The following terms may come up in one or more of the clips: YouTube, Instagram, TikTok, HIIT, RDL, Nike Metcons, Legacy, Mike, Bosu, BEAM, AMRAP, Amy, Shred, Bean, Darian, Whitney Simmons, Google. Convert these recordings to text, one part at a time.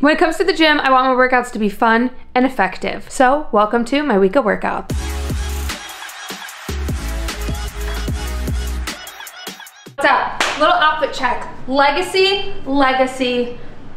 When it comes to the gym, I want my workouts to be fun and effective. So welcome to my week of workouts. What's up? Little outfit check. Legacy.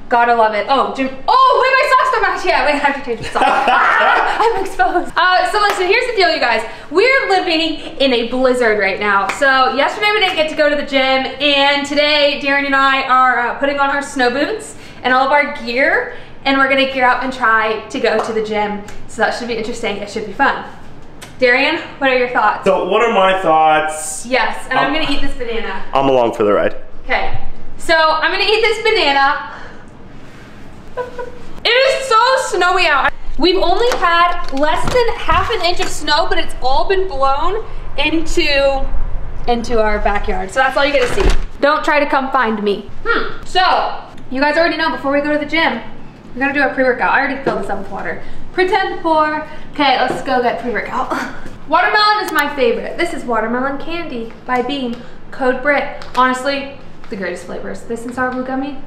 Gotta love it. Oh, Jim. Oh, wait, my socks are back. Yeah, wait, I have to change my socks. I'm exposed. So listen, here's the deal, you guys. We're living in a blizzard right now. So yesterday we didn't get to go to the gym, and today Darian and I are putting on our snow boots and all of our gear, and we're gonna gear up and try to go to the gym. So that should be interesting. It should be fun. Darian, what are your thoughts? So what are my thoughts? Yes, and I'm gonna eat this banana. I'm along for the ride. Okay, so I'm gonna eat this banana. It is so snowy out. We've only had less than half an inch of snow, but it's all been blown into our backyard. So that's all you're gonna see. Don't try to come find me. So you guys already know, before we go to the gym, we're gonna do our pre-workout. I already filled this up with water. Pretend pour. Okay, let's go get pre-workout. Watermelon is my favorite. This is watermelon candy by Bean, code Brit. Honestly, the greatest flavors. This and sour blue gummy.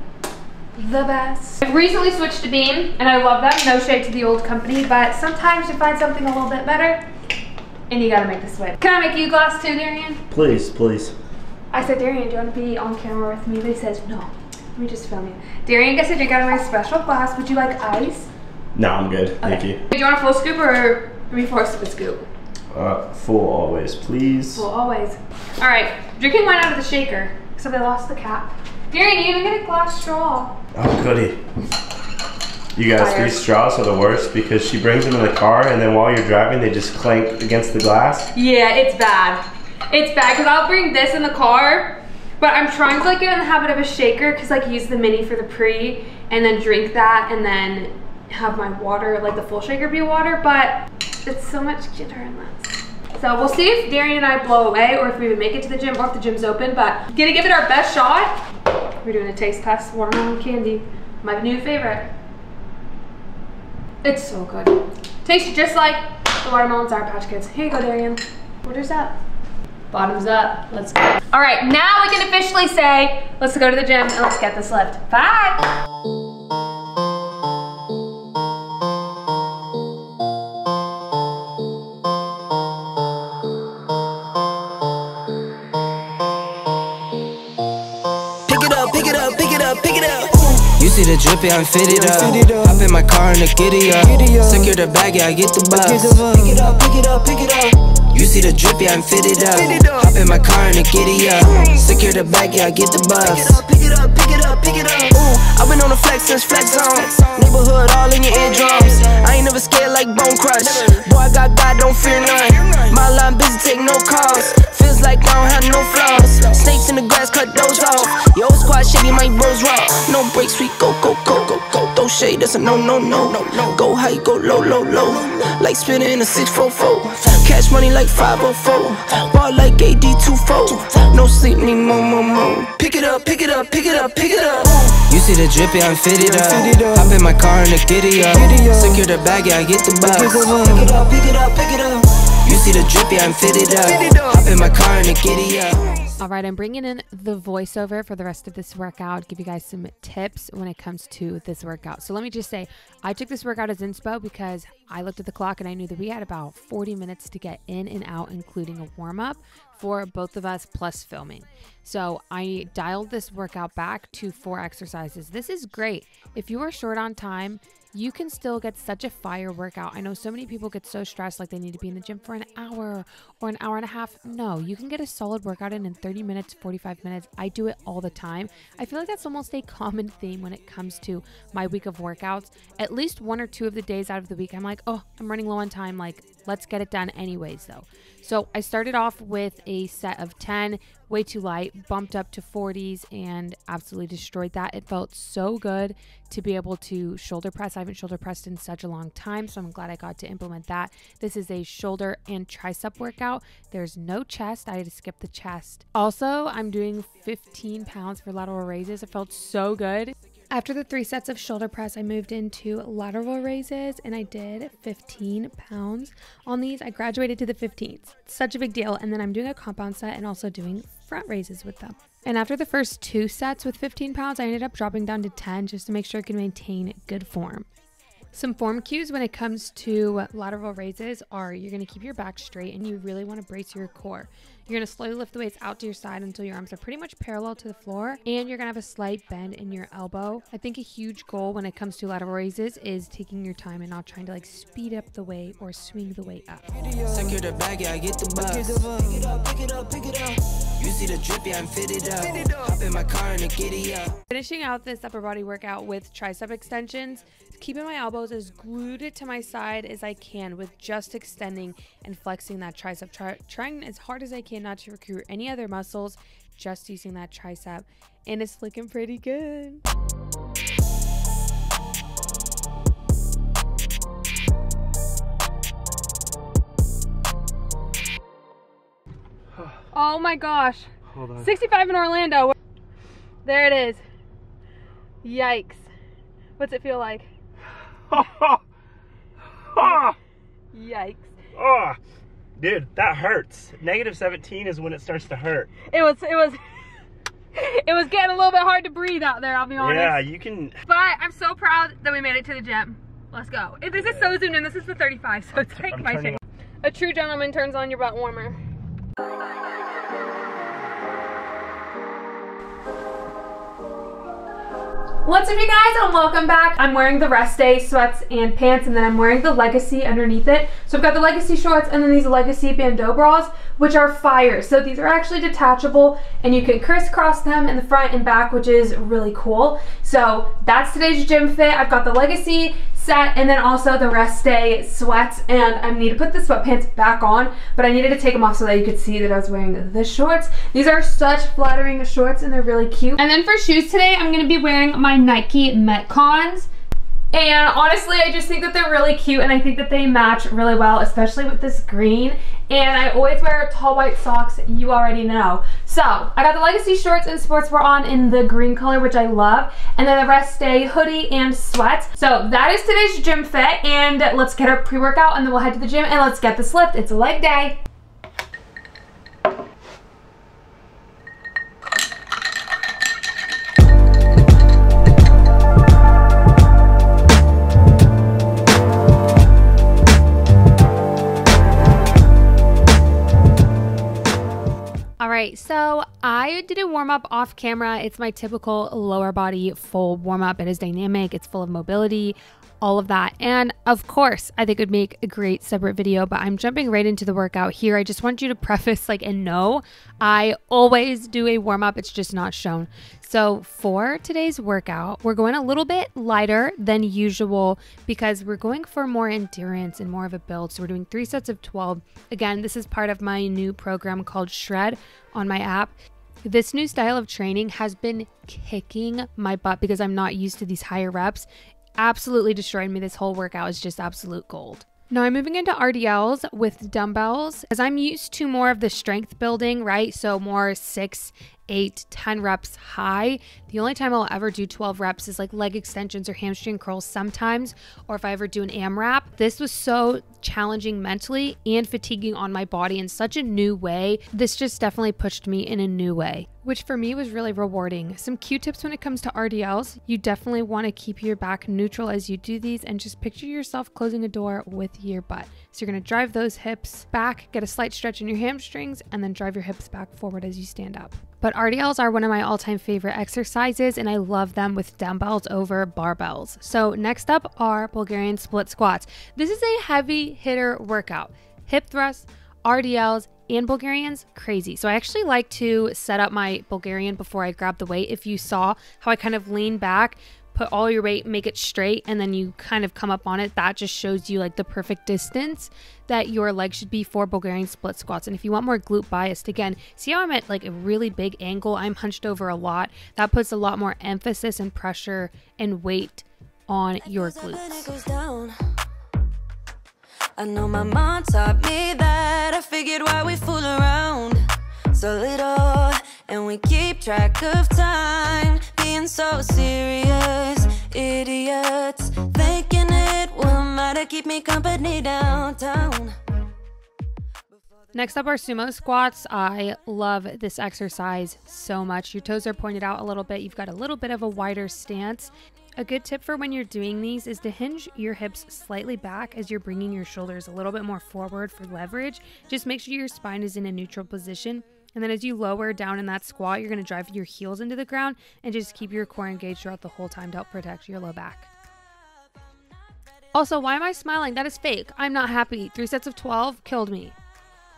The best. I've recently switched to Bean and I love them. No shade to the old company, but sometimes you find something a little bit better and you gotta make the switch. Can I make you a glass too, Darian? Please, please. I said, Darian, do you want to be on camera with me? But he says, no, let me just film you. Darian gets a drink out of my special glass. Would you like ice? No, I'm good. Okay. Thank you. Do you want a full scoop or three-fourths of a scoop? Full always, please. Full always. All right, drinking wine out of the shaker. So they lost the cap. Darian, you even get a glass straw. Oh, goody. You guys, these straws are the worst because she brings them in the car and then while you're driving, they just clank against the glass. Yeah, it's bad. It's bad because I'll bring this in the car, but I'm trying to like get in the habit of a shaker because like use the mini for the pre and then drink that and then have my water, like the full shaker be water, but it's so much cuter and less. So we'll see if Darian and I blow away or if we even make it to the gym or if the gym's open, but gonna give it our best shot. We're doing a taste test, watermelon candy. My new favorite. It's so good. Tastes just like the watermelon Sour Patch Kids. Here you go, Darian. Orders up. Bottoms up. Let's go. All right, now we can officially say, let's go to the gym and let's get this lift. Bye. See the drippy, I'm fitted up. Hop in my car and I get it up. Secure the bag, yeah, I get the bus. Pick it up, pick it up, pick it up. You see the drippy, I'm fitted up. Hop in my car and I get it up. Secure the bag, yeah, I get the bus. Pick it up, pick it up, pick it up, pick it up. Ooh, I've been on the flex since flex on. Neighborhood all in your eardrums. I ain't never scared like Bone Crush. Boy, I got God, don't fear none. My line busy, take no calls. Feels like I don't have no flaws. Snakes in the grass, cut those off. Yo, squad shady, my bros rock. No breaks, we go, go, go, go, go. Throw shade, that's a no, no, no, no, no. Go high, go low, low, low. Like spinning in a 644. Cash money like 504. Ball like AD24. No sleep, need more, more, more. Pick it up, pick it up, pick it up, pick it up. You see the drippy, I'm fitted up. Hop in my car and I get it up. Secure the bag, yeah, I get the bus. Pick it up, pick it up, pick it up. You see the drippy, I'm fitted up. Hop in my car and I get it up. All right, I'm bringing in the voiceover for the rest of this workout, give you guys some tips when it comes to this workout. So let me just say, I took this workout as inspo because I looked at the clock and I knew that we had about 40 minutes to get in and out, including a warm-up for both of us plus filming. So I dialed this workout back to 4 exercises. This is great. If you are short on time, you can still get such a fire workout. I know so many people get so stressed like they need to be in the gym for an hour or an hour and a half. No, you can get a solid workout in 30 minutes, 45 minutes. I do it all the time. I feel like that's almost a common theme when it comes to my week of workouts. At least 1 or 2 of the days out of the week, I'm like, oh, I'm running low on time. Like, let's get it done anyways though. So I started off with a set of 10, way too light, bumped up to 40s and absolutely destroyed that. It felt so good to be able to shoulder press. I haven't shoulder pressed in such a long time, so I'm glad I got to implement that. This is a shoulder and tricep workout. There's no chest. I had to skip the chest. Also, I'm doing 15 pounds for lateral raises. It felt so good. After the 3 sets of shoulder press, I moved into lateral raises and I did 15 pounds on these. I graduated to the 15s. Such a big deal. And then I'm doing a compound set and also doing front raises with them. And after the first two sets with 15 pounds, I ended up dropping down to 10 just to make sure I could maintain good form. Some form cues when it comes to lateral raises are you're going to keep your back straight and you really want to brace your core. You're going to slowly lift the weights out to your side until your arms are pretty much parallel to the floor, and you're going to have a slight bend in your elbow. I think a huge goal when it comes to lateral raises is taking your time and not trying to like speed up the weight or swing the weight up. Finishing out this upper body workout with tricep extensions, keeping my elbows as glued to my side as I can with just extending and flexing that tricep, trying as hard as I can not to recruit any other muscles, just using that tricep, and it's looking pretty good. Oh my gosh, hold on. 65 in Orlando, there it is. Yikes, what's it feel like? Yikes. Oh, dude, that hurts. -17 is when it starts to hurt. It was getting a little bit hard to breathe out there, I'll be honest. Yeah, you can. But I'm so proud that we made it to the gym. Let's go. This is so zoomed in. This is the 35, so take my chance. A true gentleman turns on your butt warmer. What's up you guys, and welcome back. I'm wearing the rest day sweats and pants, and then I'm wearing the Legacy underneath it. So I've got the Legacy shorts and then these Legacy bandeau bras, which are fire. So these are actually detachable and you can crisscross them in the front and back, which is really cool. So that's today's gym fit. I've got the Legacy set and then also the rest day sweats, and I need to put the sweatpants back on, but I needed to take them off so that you could see that I was wearing the shorts. These are such flattering shorts and they're really cute. And then for shoes today, I'm gonna be wearing my Nike Metcons, and honestly I just think that they're really cute and I think that they match really well, especially with this green. And I always wear tall white socks, you already know. So I got the Legacy shorts and sportswear on in the green color, which I love, and then the rest day hoodie and sweats. So that is today's gym fit, and let's get our pre-workout and then we'll head to the gym and let's get this lift. It's a leg day. Alright, so I did a warm-up off camera. It's my typical lower body full warm-up. It is dynamic, it's full of mobility, all of that. And of course, I think it would make a great separate video, but I'm jumping right into the workout here. I just want you to preface, and no, I always do a warm-up, it's just not shown. So for today's workout, we're going a little bit lighter than usual because we're going for more endurance and more of a build. So we're doing 3 sets of 12. Again, this is part of my new program called Shred on my app. This new style of training has been kicking my butt because I'm not used to these higher reps. Absolutely destroyed me. This whole workout is just absolute gold. Now I'm moving into RDLs with dumbbells, as I'm used to more of the strength building, right? So more 6, 8, 10 reps high. The only time I'll ever do 12 reps is like leg extensions or hamstring curls sometimes, or if I ever do an AMRAP. This was so challenging mentally and fatiguing on my body in such a new way. This just definitely pushed me in a new way, which for me was really rewarding. Some Q-tips when it comes to RDLs. You definitely want to keep your back neutral as you do these, and just picture yourself closing a door with your butt. So you're going to drive those hips back, get a slight stretch in your hamstrings, and then drive your hips back forward as you stand up. But RDLs are one of my all-time favorite exercises, and I love them with dumbbells over barbells. So next up are Bulgarian split squats. This is a heavy hitter workout. Hip thrusts, RDLs, and Bulgarians, crazy. So I actually like to set up my Bulgarian before I grab the weight. If you saw how I kind of lean back, put all your weight, make it straight, and then you kind of come up on it, that just shows you like the perfect distance that your leg should be for Bulgarian split squats. And if you want more glute bias, again, see how I'm at like a really big angle? I'm hunched over a lot. That puts a lot more emphasis and pressure and weight on your glutes. I know my mom taught me that. I figured why we fool around so little, and we keep track of time, being so serious, idiots, thinking it will matter, keep me company downtown. Next up are sumo squats. I love this exercise so much. Your toes are pointed out a little bit. You've got a little bit of a wider stance. A good tip for when you're doing these is to hinge your hips slightly back as you're bringing your shoulders a little bit more forward for leverage. Just make sure your spine is in a neutral position. And then as you lower down in that squat, you're going to drive your heels into the ground and just keep your core engaged throughout the whole time to help protect your low back. Also, why am I smiling? That is fake. I'm not happy. 3 sets of 12 killed me.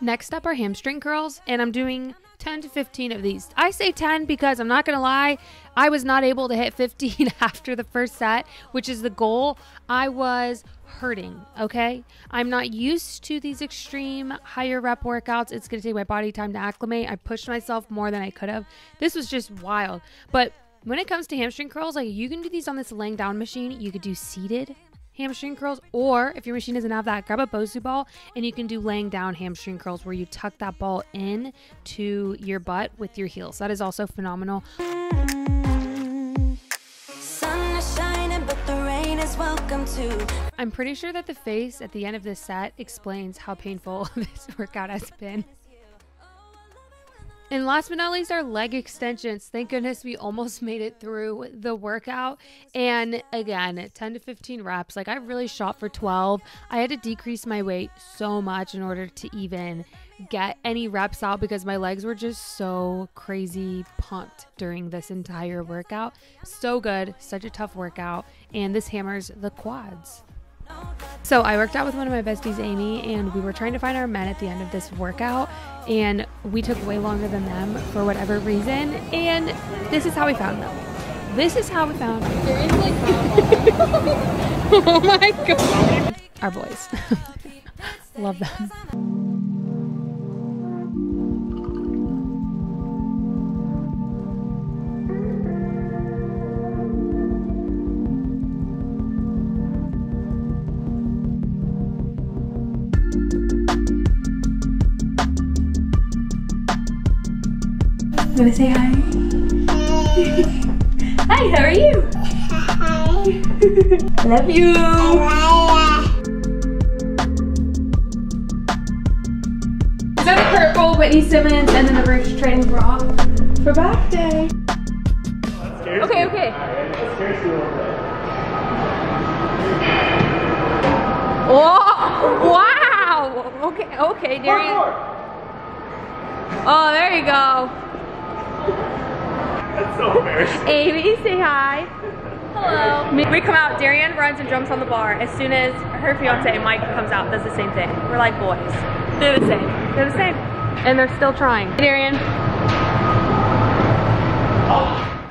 Next up are hamstring curls, and I'm doing 10 to 15 of these. I say 10 because I'm not going to lie, I was not able to hit 15 after the first set, which is the goal. I was hurting, okay? I'm not used to these extreme higher rep workouts. It's going to take my body time to acclimate. I pushed myself more than I could have. This was just wild. But when it comes to hamstring curls, like, you can do these on this laying down machine. You could do seated hamstring curls, or if your machine doesn't have that, grab a Bosu ball and you can do laying down hamstring curls where you tuck that ball in to your butt with your heels. That is also phenomenal. Sun is shining, but the rain is welcome too. I'm pretty sure that the face at the end of this set explains how painful this workout has been. And last but not least are leg extensions. Thank goodness we almost made it through the workout. And again, 10 to 15 reps. Like, I really shot for 12. I had to decrease my weight so much in order to even get any reps out because my legs were just so crazy pumped during this entire workout. So good, such a tough workout. And this hammers the quads. So I worked out with one of my besties, Amy, and we were trying to find our men at the end of this workout, and we took way longer than them for whatever reason, and this is how we found them. This is how we found them. Oh my god. Our boys. Love them. You wanna say hi? Hi. Hi, how are you? Hi. Love you. Is that a purple Whitney Simmons and then the Rouge training bra for back day? Okay, okay. Oh, wow. Okay, okay, Darian. Oh, there you go. That's so embarrassing. Amy, say hi. Hello. We come out, Darian runs and jumps on the bar. As soon as her fiance, Mike, comes out, does the same thing. We're like boys. They're the same. They're the same. And they're still trying. Hey, Darian.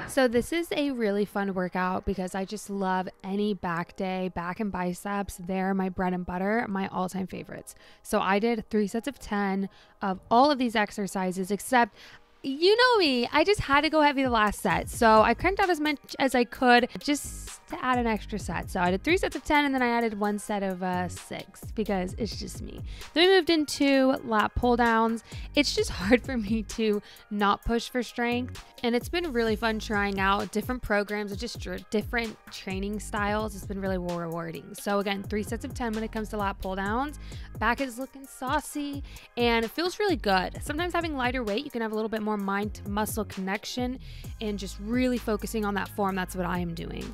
So this is a really fun workout because I just love any back day. Back and biceps, they're my bread and butter, my all-time favorites. So I did 3 sets of 10 of all of these exercises, except, you know me, I just had to go heavy the last set. So I cranked out as much as I could just to add an extra set. So I did 3 sets of 10 and then I added 1 set of 6 because it's just me. Then we moved into lat pull downs. It's just hard for me to not push for strength. And it's been really fun trying out different programs and just different training styles. It's been really rewarding. So again, 3 sets of 10 when it comes to lat pull downs. Back is looking saucy and it feels really good. Sometimes having lighter weight, you can have a little bit more mind to muscle connection and just really focusing on that form. That's what I am doing.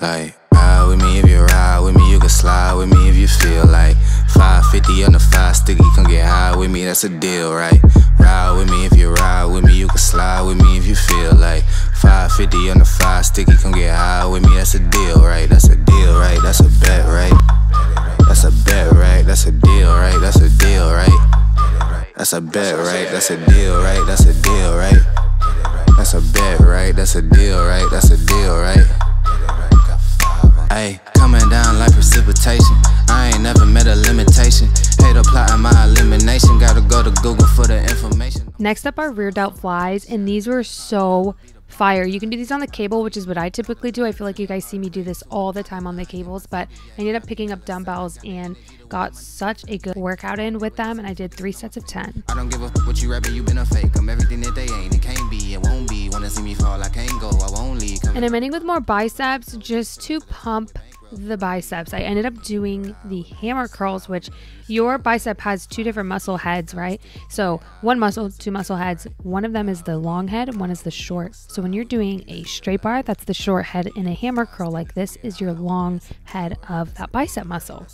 Like, ride with me if you ride with me, you can slide with me if you feel like 550 on the 5 sticky, come get high with me, that's a deal, right? Ride with me if you ride with me, you can slide with me if you feel like 550 on the 5 sticky, come get high with me, that's a deal, right? That's a deal, right? That's a bet, right? That's a bet, right? That's a deal, right? That's a deal, right? That's a bet, right? That's a deal, right? That's a deal, right? That's a bet, right? That's a deal, right? That's a deal, right? Ayy, coming down like precipitation. I ain't never met a limitation. Hate applying my elimination. Gotta go to Google for the information. Next up are rear delt flies, and these were so fire. You can do these on the cable, which is what I typically do. I feel like you guys see me do this all the time on the cables, but I ended up picking up dumbbells and got such a good workout in with them, and I did 3 sets of 10. I don't give a what you rapping, you been a fake. I'm everything that they ain't. It can't be, it won't be. Wanna see me fall, I can't go, I won't leave. And I'm ending with more biceps just to pump the biceps. I ended up doing the hammer curls, which your bicep has 2 different muscle heads, right? So 1 muscle, 2 muscle heads. One of them is the long head, one is the short. So when you're doing a straight bar, that's the short head, and a hammer curl like this is your long head of that bicep muscle.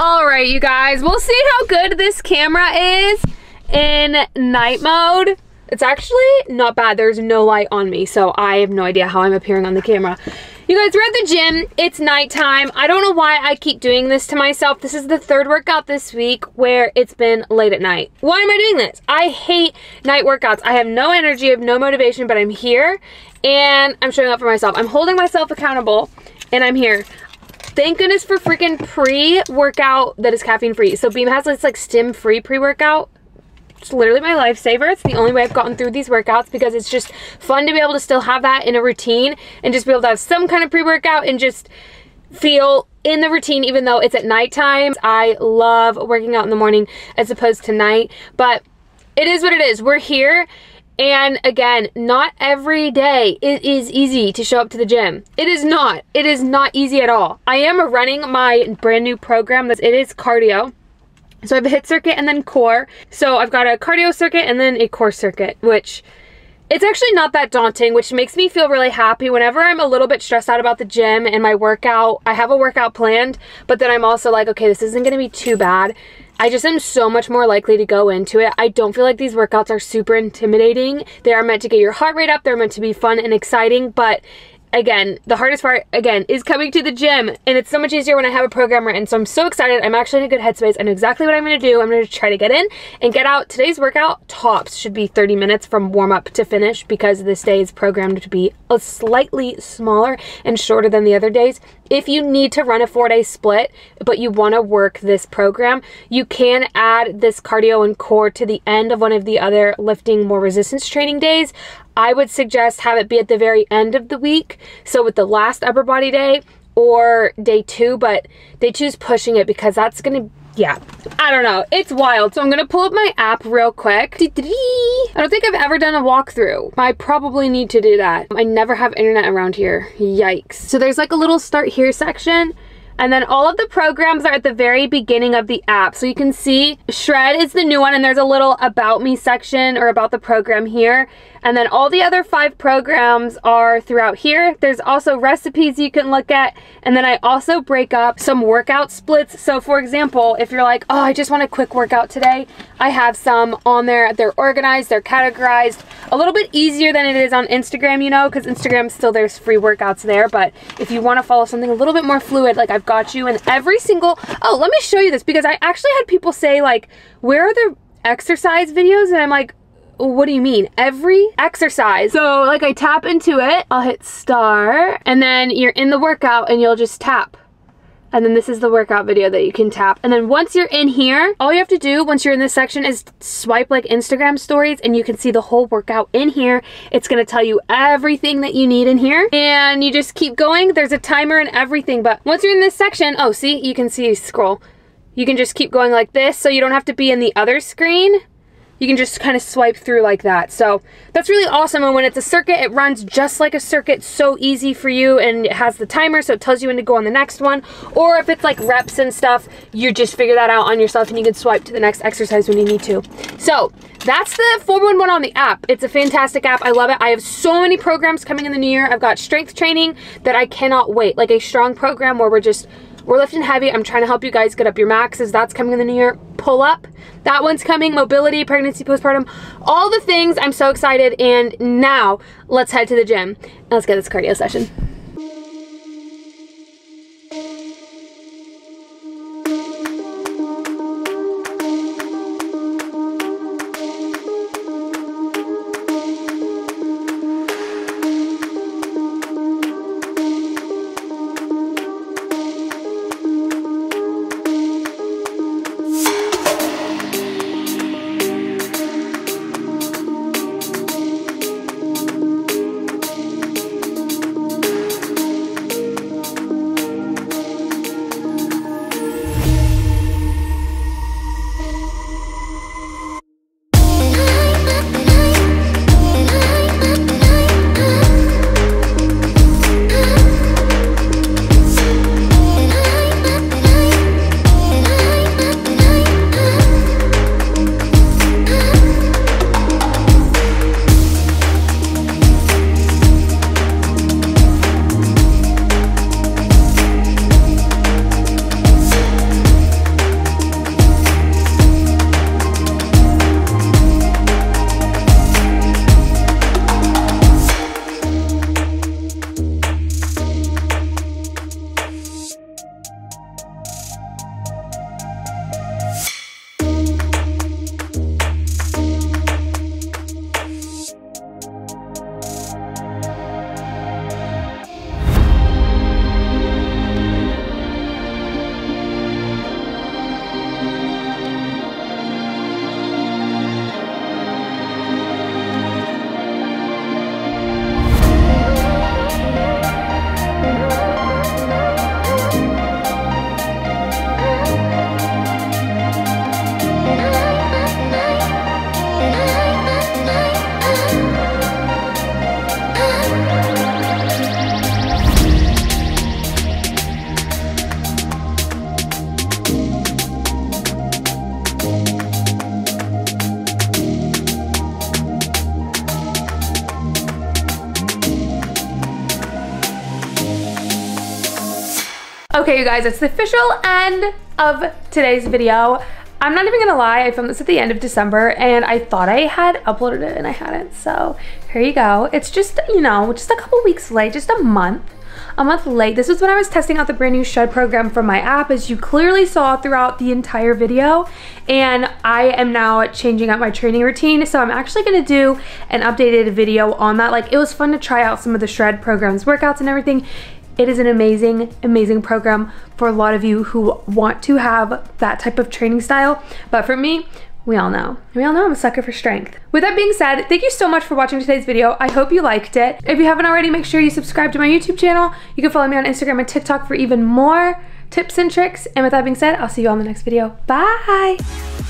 All right, you guys, we'll see how good this camera is in night mode. It's actually not bad. There's no light on me, so I have no idea how I'm appearing on the camera. You guys, we're at the gym. It's nighttime. I don't know why I keep doing this to myself. This is the 3rd workout this week where it's been late at night. Why am I doing this? I hate night workouts. I have no energy, I have no motivation, but I'm here and I'm showing up for myself. I'm holding myself accountable and I'm here. Thank goodness for freaking pre-workout that is caffeine free. So Beam has this like stim free pre-workout. It's literally my lifesaver. It's the only way I've gotten through these workouts because it's just fun to be able to still have that in a routine and just be able to have some kind of pre-workout and just feel in the routine even though it's at nighttime. I love working out in the morning as opposed to night, but it is what it is. We're here. And again, not every day it is easy to show up to the gym. It is not. It is not easy at all. I am running my brand new program. It is cardio. So I have a HIIT circuit and then core. So I've got a cardio circuit and then a core circuit, which it's actually not that daunting, which makes me feel really happy. Whenever I'm a little bit stressed out about the gym and my workout, I have a workout planned, but then I'm also like, okay, this isn't going to be too bad. I just am so much more likely to go into it. I don't feel like these workouts are super intimidating. They are meant to get your heart rate up. They're meant to be fun and exciting, but again, the hardest part, again, is coming to the gym, and it's so much easier when I have a program written, so I'm so excited. I'm actually in a good headspace. I know exactly what I'm going to do. I'm going to try to get in and get out. Today's workout, tops, should be 30 minutes from warm-up to finish because this day is programmed to be a slightly smaller and shorter than the other days. If you need to run a 4-day split, but you want to work this program, you can add this cardio and core to the end of one of the other lifting, more resistance training days. I would suggest have it be at the very end of the week, so with the last upper body day or day 2, but day 2's pushing it because that's gonna, yeah, I don't know, it's wild. So I'm gonna pull up my app real quick. I don't think I've ever done a walkthrough. I probably need to do that. I never have internet around here, yikes. So there's like a little start here section, and then all of the programs are at the very beginning of the app. So you can see Shred is the new one, and there's a little about me section or about the program here. And then all the other 5 programs are throughout here. There's also recipes you can look at. And then I also break up some workout splits. So for example, if you're like, oh, I just want a quick workout today, I have some on there. They're organized, they're categorized. A little bit easier than it is on Instagram, you know, because Instagram still there's free workouts there. But if you want to follow something a little bit more fluid, like I've got you in every single, oh, let me show you this, because I actually had people say like, where are the exercise videos? And I'm like, what do you mean? Every exercise. So like I tap into it, I'll hit star, and then you're in the workout and you'll just tap. And then this is the workout video that you can tap. And then once you're in here, all you have to do once you're in this section is swipe like Instagram stories, and you can see the whole workout in here. It's gonna tell you everything that you need in here, and you just keep going. There's a timer and everything, but once you're in this section, oh, see, you can see, scroll. You can just keep going like this, so you don't have to be in the other screen. You can just kind of swipe through like that. So that's really awesome. And when it's a circuit, it runs just like a circuit, so easy for you, and it has the timer, so it tells you when to go on the next one. Or if it's like reps and stuff, you just figure that out on yourself and you can swipe to the next exercise when you need to. So that's the 411 on the app. It's a fantastic app. I love it. I have so many programs coming in the new year. I've got strength training that I cannot wait, like a strong program where we're lifting heavy. I'm trying to help you guys get up your maxes. That's coming in the new year. Pull up, that one's coming. Mobility, pregnancy, postpartum, all the things. I'm so excited. And now let's head to the gym and let's get this cardio session. Okay, you guys, it's the official end of today's video. I'm not even gonna lie, I filmed this at the end of December and I thought I had uploaded it and I hadn't, so here you go. It's just, you know, just a couple weeks late, just a month late. This is when I was testing out the brand new Shred program from my app, as you clearly saw throughout the entire video. And I am now changing up my training routine, so I'm actually gonna do an updated video on that. Like, it was fun to try out some of the Shred program's workouts and everything. It is an amazing, amazing program for a lot of you who want to have that type of training style. But for me, we all know I'm a sucker for strength. With that being said, thank you so much for watching today's video. I hope you liked it. If you haven't already, make sure you subscribe to my YouTube channel. You can follow me on Instagram and TikTok for even more tips and tricks. And with that being said, I'll see you all in the next video. Bye.